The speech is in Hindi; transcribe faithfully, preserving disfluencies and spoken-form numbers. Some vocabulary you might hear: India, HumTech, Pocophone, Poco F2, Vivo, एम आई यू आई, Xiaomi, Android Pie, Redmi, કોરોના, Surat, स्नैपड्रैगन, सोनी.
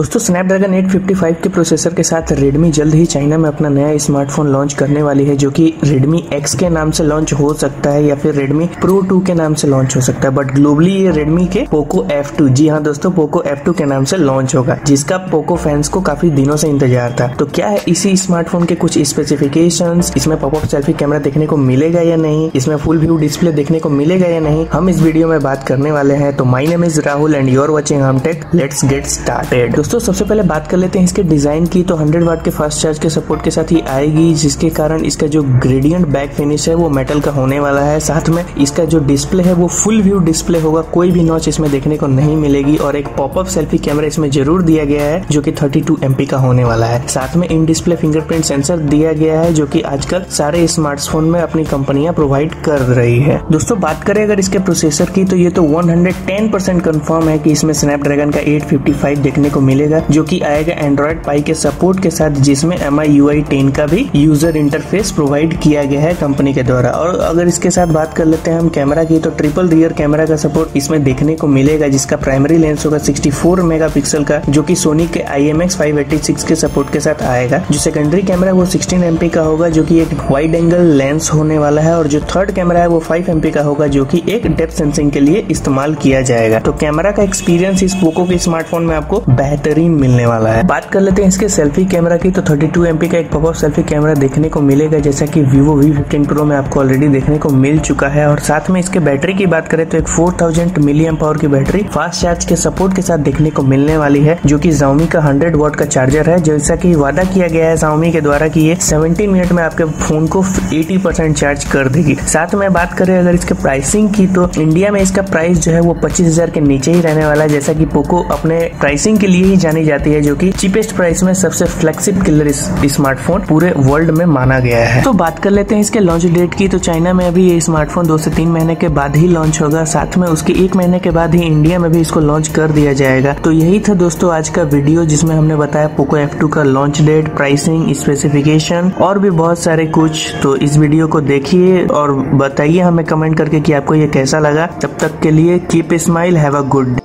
दोस्तों स्नैपड्रैगन एट फिफ्टी फाइव के प्रोसेसर के साथ Redmi जल्द ही चाइना में अपना नया स्मार्टफोन लॉन्च करने वाली है, जो कि Redmi X के नाम से लॉन्च हो सकता है या फिर Redmi Pro टू के नाम से लॉन्च हो सकता है। बट ग्लोबली ये Redmi के Poco एफ टू, जी हाँ दोस्तों Poco एफ टू के नाम से लॉन्च होगा, जिसका Poco फैंस को काफी दिनों से इंतजार था। तो क्या है इसी स्मार्टफोन के कुछ स्पेसिफिकेशन, इसमें पॉपअप सेल्फी कैमरा देखने को मिलेगा या नहीं, इसमें फुल व्यू डिस्प्ले देखने को मिलेगा या नहीं, हम इस वीडियो में बात करने वाले हैं। तो my name is Rahul and you are watching हमटेक, let's get started. दोस्तों सबसे पहले बात कर लेते हैं इसके डिजाइन की। तो हंड्रेड वाट के फास्ट चार्ज के सपोर्ट के साथ ही आएगी, जिसके कारण इसका जो ग्रेडियंट बैक फिनिश है वो मेटल का होने वाला है। साथ में इसका जो डिस्प्ले है वो फुल व्यू डिस्प्ले होगा, कोई भी नॉच इसमें देखने को नहीं मिलेगी। और एक पॉपअप सेल्फी कैमरा इसमें जरूर दिया गया है, जो की थर्टी टू एमपी का होने वाला है। साथ में इन डिस्प्ले फिंगरप्रिंट सेंसर दिया गया है, जो की आजकल सारे स्मार्टफोन में अपनी कंपनियां प्रोवाइड कर रही है। दोस्तों बात करें अगर इसके प्रोसेसर की, तो ये तो one hundred ten percent confirm है की इसमें स्नैपड्रैगन का एट फिफ्टी फाइव देखने को मिलेगा, जो कि आएगा एंड्रॉइड पाई के सपोर्ट के साथ, जिसमें एम आई यू आई ten का भी यूजर इंटरफेस प्रोवाइड किया गया है कंपनी के द्वारा। और अगर इसके साथ बात कर लेते हैं हम कैमरा की, तो ट्रिपल रियर कैमरा का सपोर्ट इसमें देखने को मिलेगा, जिसका प्राइमरी लेंस होगा सिक्सटी फोर मेगापिक्सल का, जो कि सोनी के I M X five eight six के सपोर्ट के साथ आएगा। जो सेकेंडरी कैमरा है वो सिक्सटीन एमपी का होगा, जो की एक वाइड एंगल लेंस होने वाला है। और जो थर्ड कैमरा है वो फाइव एमपी का होगा, जो की एक डेप्थ सेंसिंग के लिए इस्तेमाल किया जाएगा। तो कैमरा का एक्सपीरियंस इस पोको के स्मार्टफोन में आपको बेहतरीन मिलने वाला है। बात कर लेते हैं इसके सेल्फी कैमरा की, तो थर्टी टू एमपी का एक पॉपअप सेल्फी कैमरा देखने को मिलेगा, जैसा कि Vivo वी फिफ्टीन Pro में आपको ऑलरेडी देखने को मिल चुका है। और साथ में इसके बैटरी की बात करें तो एक four thousand milli amp power की बैटरी फास्ट चार्ज के सपोर्ट के साथ देखने को मिलने वाली है, जो कि Xiaomi का हंड्रेड वॉट का चार्जर है, जैसा की वादा किया गया है Xiaomi के द्वारा की ये सेवेंटीन मिनट में आपके फोन को एटी परसेंट चार्ज कर देगी। साथ में बात करें अगर इसके प्राइसिंग की, तो इंडिया में इसका प्राइस जो है वो पच्चीस हजार के नीचे ही रहने वाला है, जैसा की पोको अपने प्राइसिंग के लिए ही जानी जाती है, जो कि चीपेस्ट प्राइस में सबसे फ्लैगशिप किलर स्मार्टफोन पूरे वर्ल्ड में माना गया है। तो बात कर लेते हैं इसके लॉन्च डेट की, तो चाइना में अभी ये स्मार्टफोन दो से तीन महीने के बाद ही लॉन्च होगा। साथ में उसके एक महीने के बाद ही इंडिया में भी इसको लॉन्च कर दिया जाएगा। तो यही था दोस्तों आज का वीडियो, जिसमें हमने बताया पोको एफ टू का लॉन्च डेट, प्राइसिंग, स्पेसिफिकेशन और भी बहुत सारे कुछ। तो इस वीडियो को देखिए और बताइए हमें कमेंट करके कि आपको ये कैसा लगा। तब तक के लिए keep smile, have a good day.